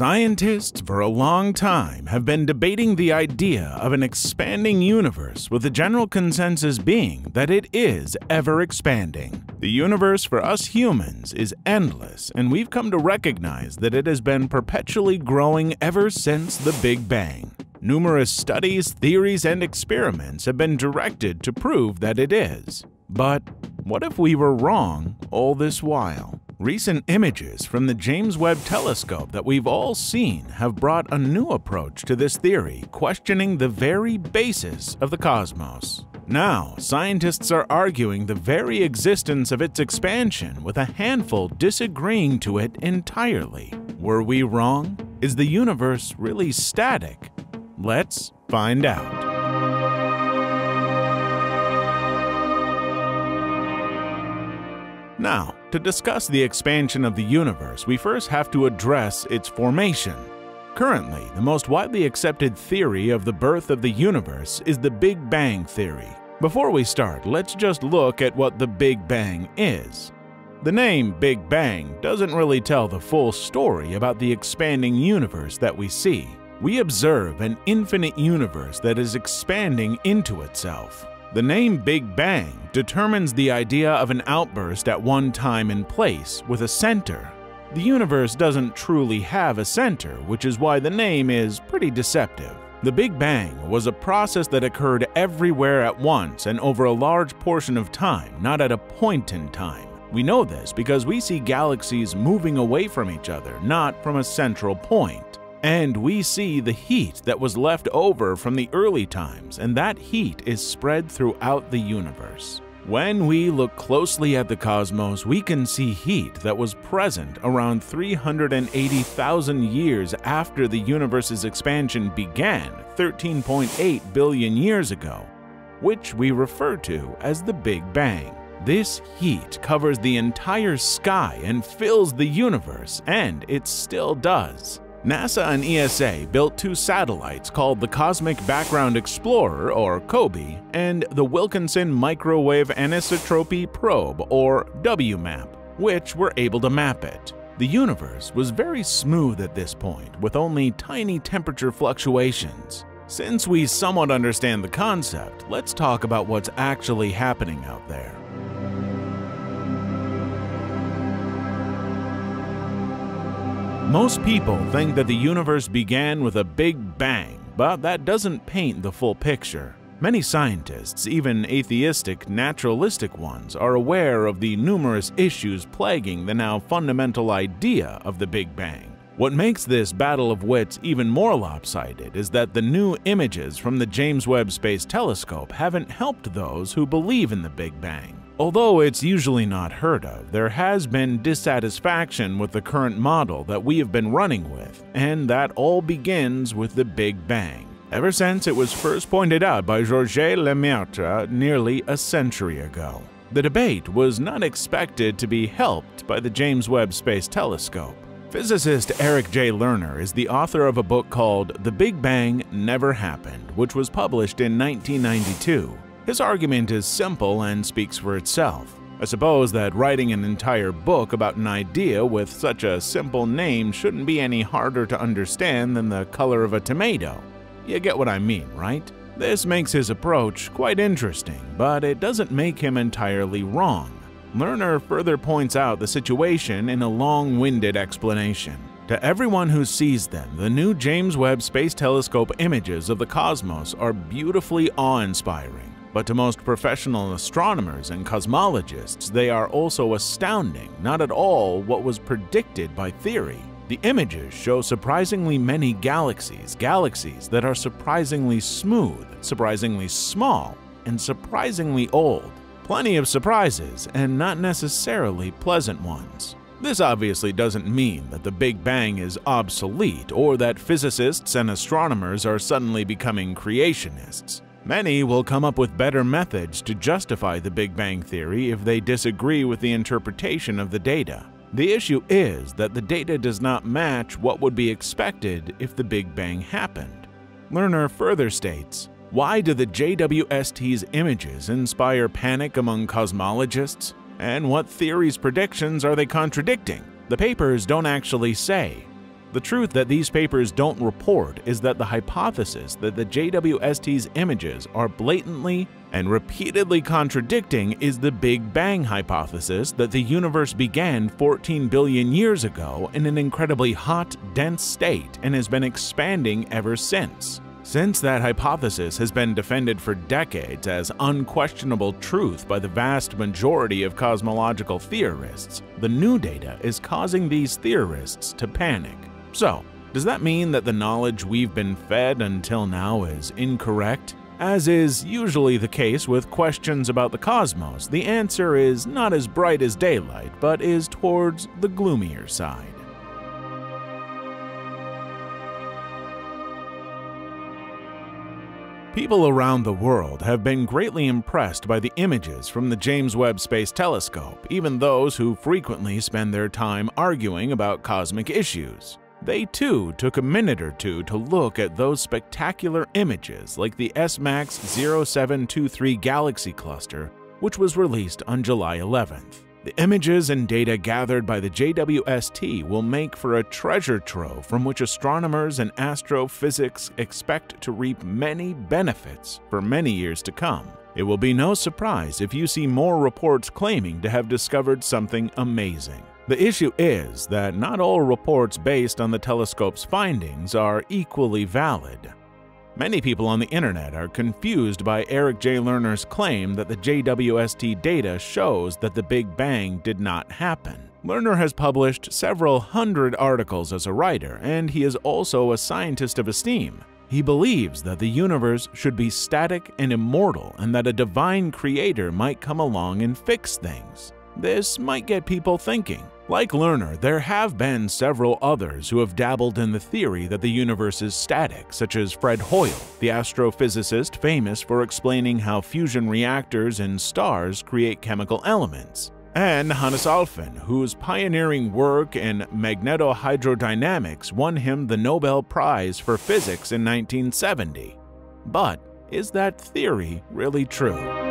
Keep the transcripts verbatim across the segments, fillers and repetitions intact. Scientists for a long time have been debating the idea of an expanding universe, with the general consensus being that it is ever expanding. The universe for us humans is endless, and we've come to recognize that it has been perpetually growing ever since the Big Bang. Numerous studies, theories, and experiments have been directed to prove that it is. But what if we were wrong all this while? Recent images from the James Webb Telescope that we've all seen have brought a new approach to this theory, questioning the very basis of the cosmos. Now, scientists are arguing the very existence of its expansion, with a handful disagreeing to it entirely. Were we wrong? Is the universe really static? Let's find out. Now, to discuss the expansion of the universe, we first have to address its formation. Currently, the most widely accepted theory of the birth of the universe is the Big Bang theory. Before we start, let's just look at what the Big Bang is. The name Big Bang doesn't really tell the full story about the expanding universe that we see. We observe an infinite universe that is expanding into itself. The name Big Bang determines the idea of an outburst at one time and place, with a center. The universe doesn't truly have a center, which is why the name is pretty deceptive. The Big Bang was a process that occurred everywhere at once and over a large portion of time, not at a point in time. We know this because we see galaxies moving away from each other, not from a central point. And we see the heat that was left over from the early times, and that heat is spread throughout the universe. When we look closely at the cosmos, we can see heat that was present around three hundred eighty thousand years after the universe's expansion began, thirteen point eight billion years ago, which we refer to as the Big Bang. This heat covers the entire sky and fills the universe, and it still does. NASA and E S A built two satellites called the Cosmic Background Explorer, or COBE, and the Wilkinson Microwave Anisotropy Probe, or W MAP, which were able to map it. The universe was very smooth at this point, with only tiny temperature fluctuations. Since we somewhat understand the concept, let's talk about what's actually happening out there. Most people think that the universe began with a Big Bang, but that doesn't paint the full picture. Many scientists, even atheistic, naturalistic ones, are aware of the numerous issues plaguing the now fundamental idea of the Big Bang. What makes this battle of wits even more lopsided is that the new images from the James Webb Space Telescope haven't helped those who believe in the Big Bang. Although it's usually not heard of, there has been dissatisfaction with the current model that we have been running with, and that all begins with the Big Bang, ever since it was first pointed out by Georges Lemaître nearly a century ago. The debate was not expected to be helped by the James Webb Space Telescope. Physicist Eric J. Lerner is the author of a book called The Big Bang Never Happened, which was published in nineteen ninety-two. His argument is simple and speaks for itself. I suppose that writing an entire book about an idea with such a simple name shouldn't be any harder to understand than the color of a tomato. You get what I mean, right? This makes his approach quite interesting, but it doesn't make him entirely wrong. Lerner further points out the situation in a long-winded explanation. To everyone who sees them, the new James Webb Space Telescope images of the cosmos are beautifully awe-inspiring. But to most professional astronomers and cosmologists, they are also astounding, not at all what was predicted by theory. The images show surprisingly many galaxies, galaxies that are surprisingly smooth, surprisingly small, and surprisingly old. Plenty of surprises, and not necessarily pleasant ones. This obviously doesn't mean that the Big Bang is obsolete, or that physicists and astronomers are suddenly becoming creationists. Many will come up with better methods to justify the Big Bang theory if they disagree with the interpretation of the data. The issue is that the data does not match what would be expected if the Big Bang happened. Lerner further states, "Why do the J W S T's images inspire panic among cosmologists? And what theories' predictions are they contradicting? The papers don't actually say. The truth that these papers don't report is that the hypothesis that the J W S T's images are blatantly and repeatedly contradicting is the Big Bang hypothesis that the universe began fourteen billion years ago in an incredibly hot, dense state and has been expanding ever since. Since that hypothesis has been defended for decades as unquestionable truth by the vast majority of cosmological theorists, the new data is causing these theorists to panic. So, does that mean that the knowledge we've been fed until now is incorrect? As is usually the case with questions about the cosmos, the answer is not as bright as daylight, but is towards the gloomier side. People around the world have been greatly impressed by the images from the James Webb Space Telescope, even those who frequently spend their time arguing about cosmic issues. They too took a minute or two to look at those spectacular images like the S MACS zero seven two three galaxy cluster, which was released on July eleventh. The images and data gathered by the J W S T will make for a treasure trove from which astronomers and astrophysics expect to reap many benefits for many years to come. It will be no surprise if you see more reports claiming to have discovered something amazing. The issue is that not all reports based on the telescope's findings are equally valid. Many people on the internet are confused by Eric J. Lerner's claim that the J W S T data shows that the Big Bang did not happen. Lerner has published several hundred articles as a writer, and he is also a scientist of esteem. He believes that the universe should be static and immortal, and that a divine creator might come along and fix things. This might get people thinking. Like Lerner, there have been several others who have dabbled in the theory that the universe is static, such as Fred Hoyle, the astrophysicist famous for explaining how fusion reactors in stars create chemical elements, and Hannes Alfvén, whose pioneering work in magnetohydrodynamics won him the Nobel Prize for Physics in nineteen seventy. But is that theory really true?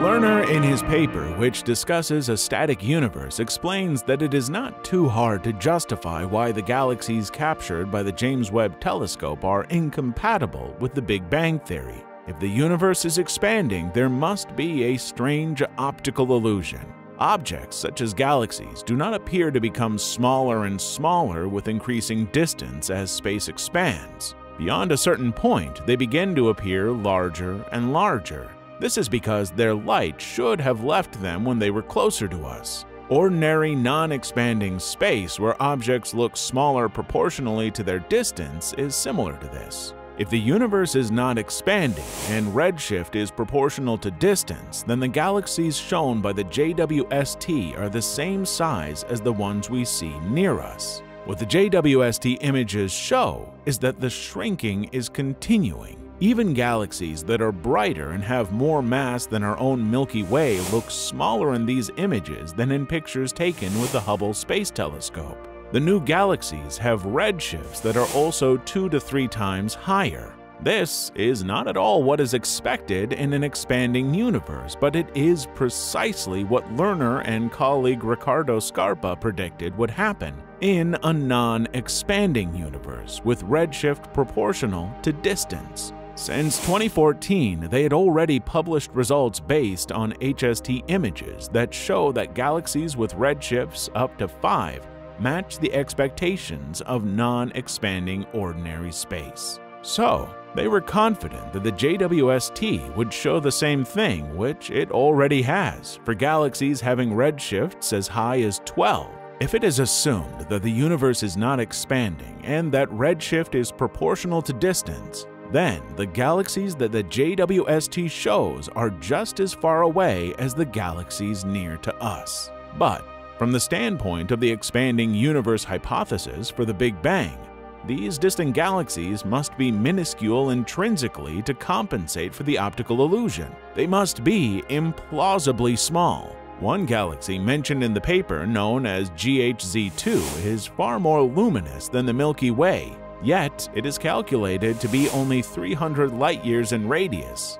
Lerner, in his paper, which discusses a static universe, explains that it is not too hard to justify why the galaxies captured by the James Webb Telescope are incompatible with the Big Bang theory. If the universe is expanding, there must be a strange optical illusion. Objects such as galaxies do not appear to become smaller and smaller with increasing distance as space expands. Beyond a certain point, they begin to appear larger and larger. This is because their light should have left them when they were closer to us. Ordinary, non-expanding space where objects look smaller proportionally to their distance is similar to this. If the universe is not expanding and redshift is proportional to distance, then the galaxies shown by the J W S T are the same size as the ones we see near us. What the J W S T images show is that the shrinking is continuing. Even galaxies that are brighter and have more mass than our own Milky Way look smaller in these images than in pictures taken with the Hubble Space Telescope. The new galaxies have redshifts that are also two to three times higher. This is not at all what is expected in an expanding universe, but it is precisely what Lerner and colleague Ricardo Scarpa predicted would happen in a non-expanding universe with redshift proportional to distance. Since twenty fourteen, they had already published results based on H S T images that show that galaxies with redshifts up to five match the expectations of non-expanding ordinary space. So, they were confident that the J W S T would show the same thing, which it already has, for galaxies having redshifts as high as twelve. If it is assumed that the universe is not expanding and that redshift is proportional to distance, then the galaxies that the J W S T shows are just as far away as the galaxies near to us. But from the standpoint of the expanding universe hypothesis for the Big Bang, these distant galaxies must be minuscule intrinsically to compensate for the optical illusion. They must be implausibly small. One galaxy mentioned in the paper, known as G H Z two, is far more luminous than the Milky Way. Yet, it is calculated to be only three hundred light-years in radius,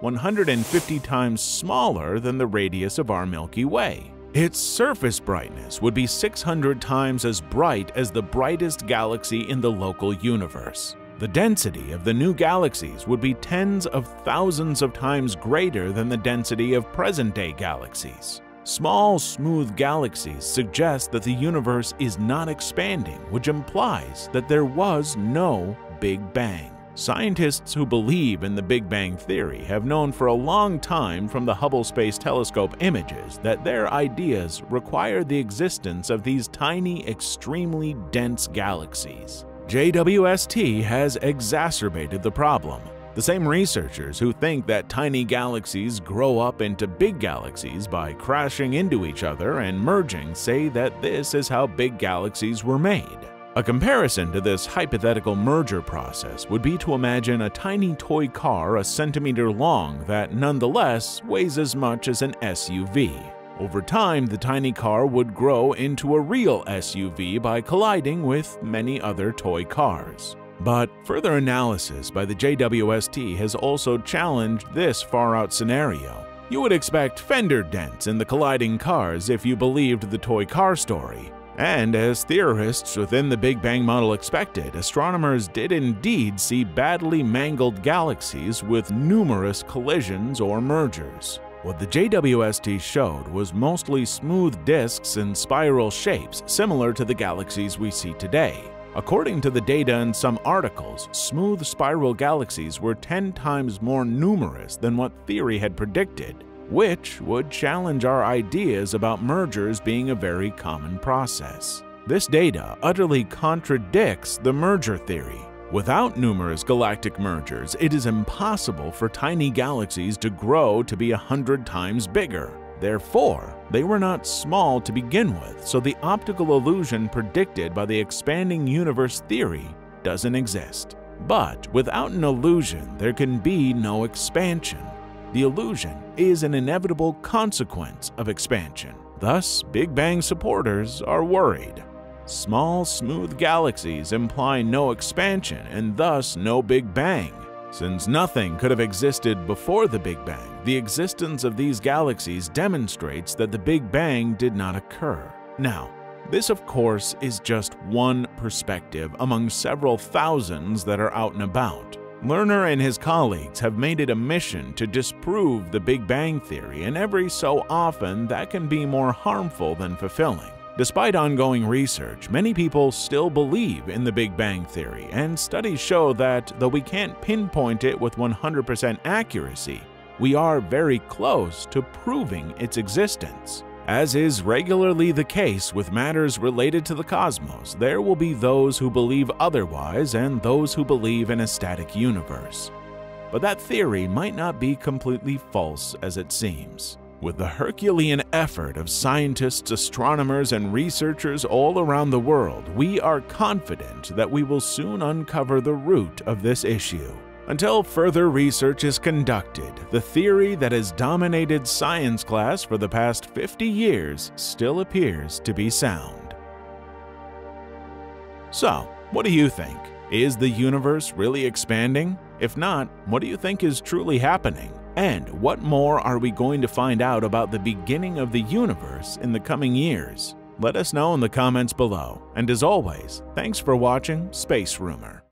one hundred fifty times smaller than the radius of our Milky Way. Its surface brightness would be six hundred times as bright as the brightest galaxy in the local universe. The density of the new galaxies would be tens of thousands of times greater than the density of present-day galaxies. Small, smooth galaxies suggest that the universe is not expanding, which implies that there was no Big Bang. Scientists who believe in the Big Bang theory have known for a long time from the Hubble Space Telescope images that their ideas require the existence of these tiny, extremely dense galaxies. J W S T has exacerbated the problem. The same researchers who think that tiny galaxies grow up into big galaxies by crashing into each other and merging say that this is how big galaxies were made. A comparison to this hypothetical merger process would be to imagine a tiny toy car a centimeter long that nonetheless weighs as much as an S U V. Over time, the tiny car would grow into a real S U V by colliding with many other toy cars. But further analysis by the J W S T has also challenged this far-out scenario. You would expect fender dents in the colliding cars if you believed the toy car story. And as theorists within the Big Bang model expected, astronomers did indeed see badly mangled galaxies with numerous collisions or mergers. What the J W S T showed was mostly smooth disks and spiral shapes similar to the galaxies we see today. According to the data in some articles, smooth spiral galaxies were ten times more numerous than what theory had predicted, which would challenge our ideas about mergers being a very common process. This data utterly contradicts the merger theory. Without numerous galactic mergers, it is impossible for tiny galaxies to grow to be a hundred times bigger. Therefore, they were not small to begin with, so the optical illusion predicted by the expanding universe theory doesn't exist. But without an illusion, there can be no expansion. The illusion is an inevitable consequence of expansion. Thus, Big Bang supporters are worried. Small, smooth galaxies imply no expansion and thus no Big Bang. Since nothing could have existed before the Big Bang, the existence of these galaxies demonstrates that the Big Bang did not occur. Now, this of course is just one perspective among several thousands that are out and about. Lerner and his colleagues have made it a mission to disprove the Big Bang theory, and every so often that can be more harmful than fulfilling. Despite ongoing research, many people still believe in the Big Bang theory, and studies show that, though we can't pinpoint it with one hundred percent accuracy, we are very close to proving its existence. As is regularly the case with matters related to the cosmos, there will be those who believe otherwise and those who believe in a static universe. But that theory might not be completely false as it seems. With the Herculean effort of scientists, astronomers, and researchers all around the world, we are confident that we will soon uncover the root of this issue. Until further research is conducted, the theory that has dominated science class for the past fifty years still appears to be sound. So, what do you think? Is the universe really expanding? If not, what do you think is truly happening? And what more are we going to find out about the beginning of the universe in the coming years? Let us know in the comments below. And as always, thanks for watching Space Rumor.